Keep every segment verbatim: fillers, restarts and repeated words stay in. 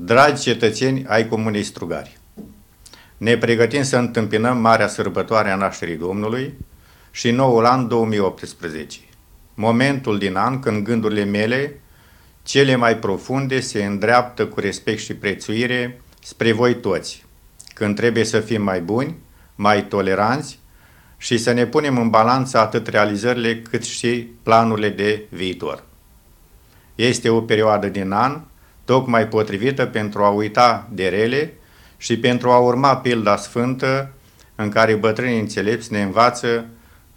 Dragi cetățeni ai Comunei Strugari, ne pregătim să întâmpinăm marea sărbătoare a nașterii Domnului și noul an două mii optsprezece, momentul din an când gândurile mele cele mai profunde se îndreaptă cu respect și prețuire spre voi toți, când trebuie să fim mai buni, mai toleranți și să ne punem în balanță atât realizările cât și planurile de viitor. Este o perioadă din an tocmai potrivită pentru a uita de rele și pentru a urma pilda sfântă în care bătrânii înțelepți ne învață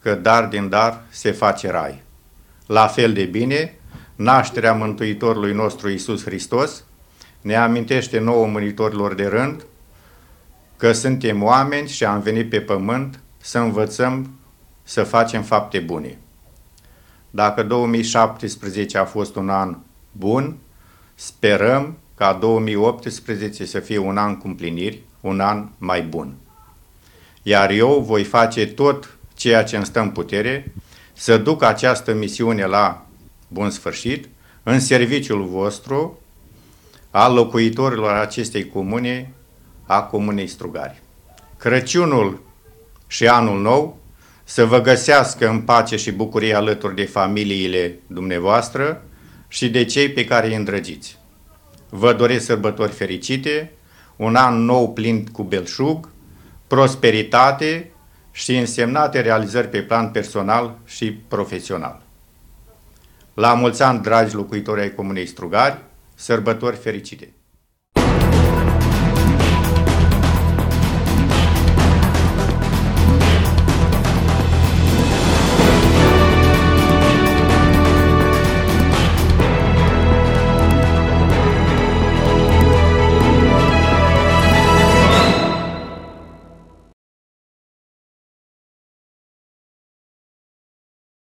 că dar din dar se face rai. La fel de bine, nașterea Mântuitorului nostru Iisus Hristos ne amintește nouă mânitorilor de rând că suntem oameni și am venit pe pământ să învățăm să facem fapte bune. Dacă două mii șaptesprezece a fost un an bun, sperăm ca două mii optsprezece să fie un an cu împliniri, un an mai bun. Iar eu voi face tot ceea ce îmi stă în putere să duc această misiune la bun sfârșit, în serviciul vostru, al locuitorilor acestei comune, a Comunei Strugari. Crăciunul și Anul Nou să vă găsească în pace și bucurie alături de familiile dumneavoastră și de cei pe care îi îndrăgiți. Vă doresc sărbători fericite, un an nou plin cu belșug, prosperitate și însemnate realizări pe plan personal și profesional. La mulți ani, dragi locuitori ai Comunei Strugari, sărbători fericite!